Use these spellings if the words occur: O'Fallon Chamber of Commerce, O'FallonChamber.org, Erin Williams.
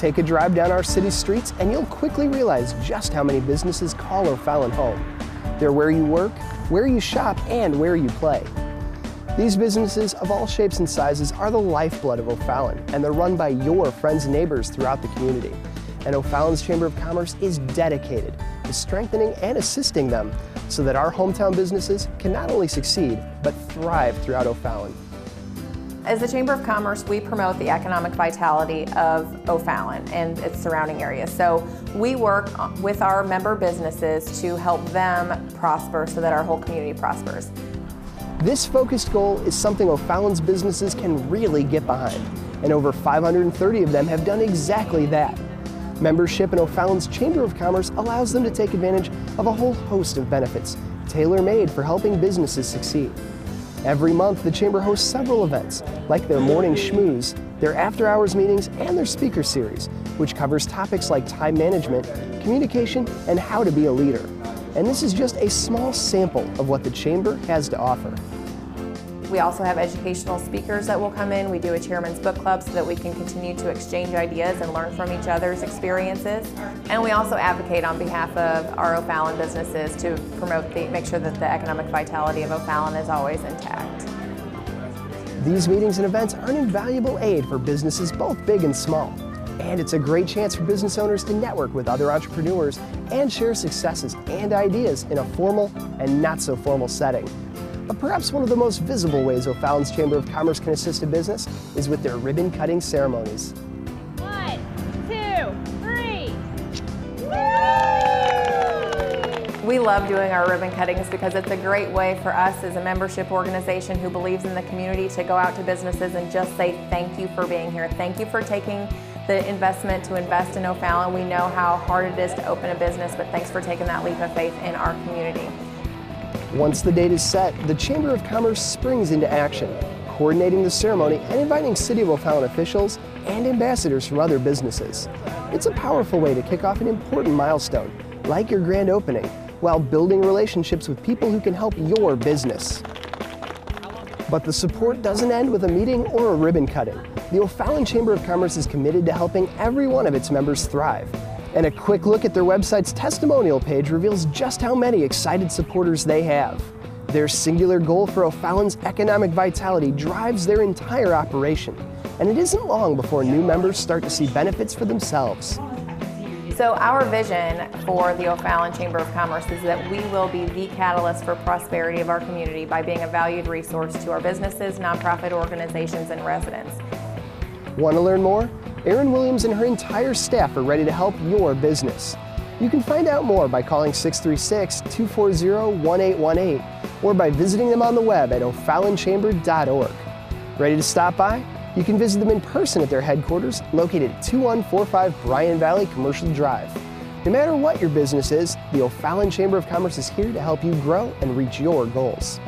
Take a drive down our city streets and you'll quickly realize just how many businesses call O'Fallon home. They're where you work, where you shop, and where you play. These businesses of all shapes and sizes are the lifeblood of O'Fallon, and they're run by your friends and neighbors throughout the community. And O'Fallon's Chamber of Commerce is dedicated to strengthening and assisting them so that our hometown businesses can not only succeed, but thrive throughout O'Fallon. As the Chamber of Commerce, we promote the economic vitality of O'Fallon and its surrounding areas. So we work with our member businesses to help them prosper so that our whole community prospers. This focused goal is something O'Fallon's businesses can really get behind, and over 530 of them have done exactly that. Membership in O'Fallon's Chamber of Commerce allows them to take advantage of a whole host of benefits, tailor-made for helping businesses succeed. Every month, the Chamber hosts several events, like their morning schmooze, their after-hours meetings, and their speaker series, which covers topics like time management, communication, and how to be a leader. And this is just a small sample of what the Chamber has to offer. We also have educational speakers that will come in. We do a chairman's book club so that we can continue to exchange ideas and learn from each other's experiences. And we also advocate on behalf of our O'Fallon businesses to promote make sure that the economic vitality of O'Fallon is always intact. These meetings and events are an invaluable aid for businesses both big and small. And it's a great chance for business owners to network with other entrepreneurs and share successes and ideas in a formal and not so formal setting. But perhaps one of the most visible ways O'Fallon's Chamber of Commerce can assist a business is with their ribbon-cutting ceremonies. 1, 2, 3. Woo! We love doing our ribbon cuttings because it's a great way for us as a membership organization who believes in the community to go out to businesses and just say thank you for being here. Thank you for taking the investment to invest in O'Fallon. We know how hard it is to open a business, but thanks for taking that leap of faith in our community. Once the date is set, the Chamber of Commerce springs into action, coordinating the ceremony and inviting City of O'Fallon officials and ambassadors from other businesses. It's a powerful way to kick off an important milestone, like your grand opening, while building relationships with people who can help your business. But the support doesn't end with a meeting or a ribbon cutting. The O'Fallon Chamber of Commerce is committed to helping every one of its members thrive. And a quick look at their website's testimonial page reveals just how many excited supporters they have. Their singular goal for O'Fallon's economic vitality drives their entire operation. And it isn't long before new members start to see benefits for themselves. So our vision for the O'Fallon Chamber of Commerce is that we will be the catalyst for prosperity of our community by being a valued resource to our businesses, nonprofit organizations, and residents. Want to learn more? Erin Williams and her entire staff are ready to help your business. You can find out more by calling 636-240-1818 or by visiting them on the web at O'FallonChamber.org. Ready to stop by? You can visit them in person at their headquarters located at 2145 Bryan Valley Commercial Drive. No matter what your business is, the O'Fallon Chamber of Commerce is here to help you grow and reach your goals.